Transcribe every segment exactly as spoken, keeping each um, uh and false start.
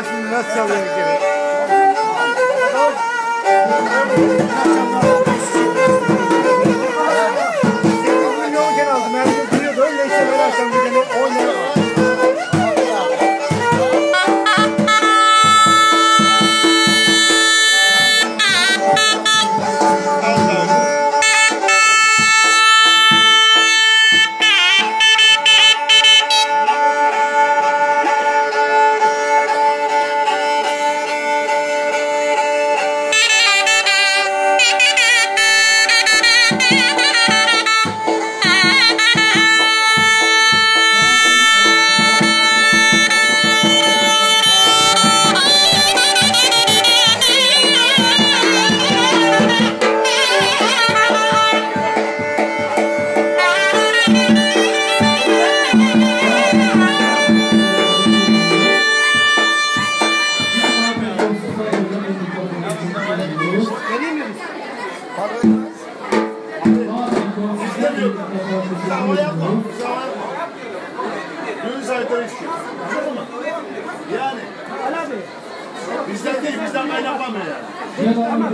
Bak şimdi nasıl çalıyor gibi. Bunu yokken aldım. Herkes duruyordu. Öyle işte böyle akşam bir tane oynadı. Yani bizden değil, bizden kaynaklanmıyor yani. Tamam.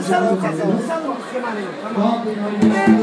Kısalım, kısalım, kısalım. Tamam. Ben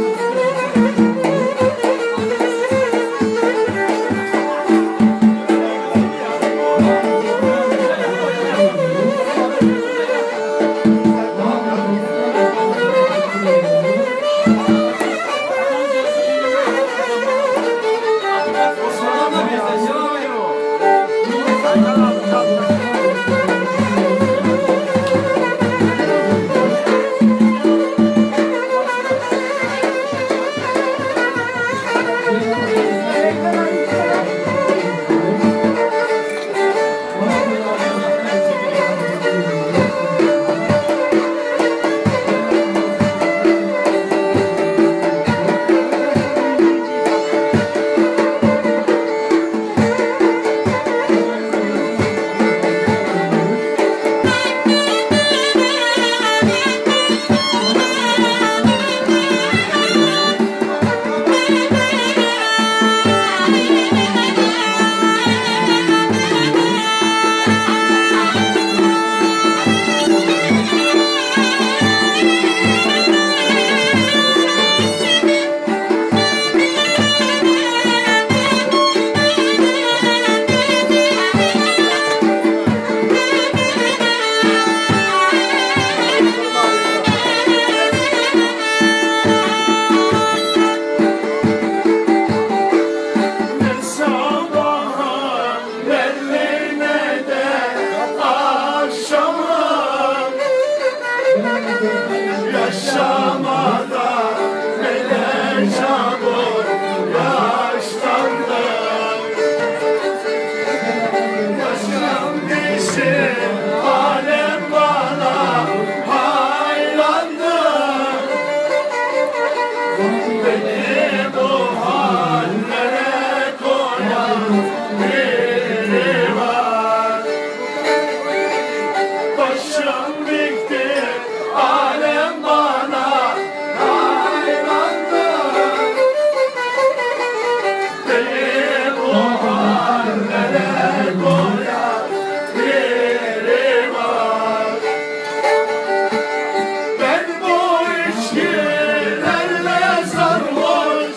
bu içkilerle sarhoş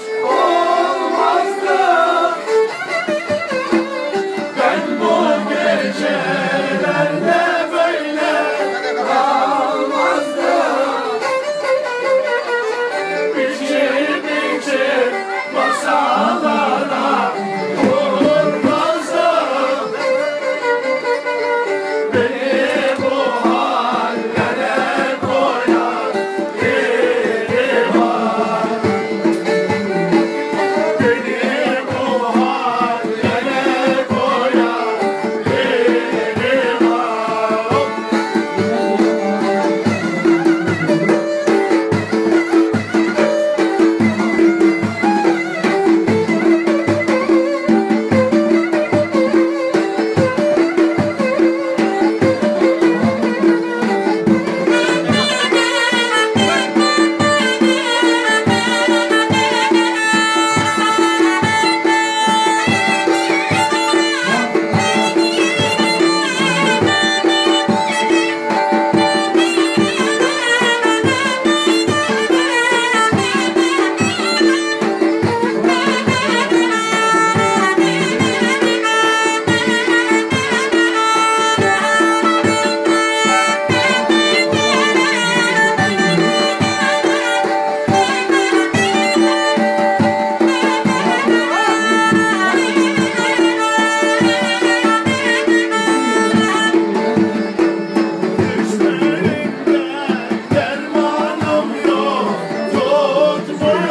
the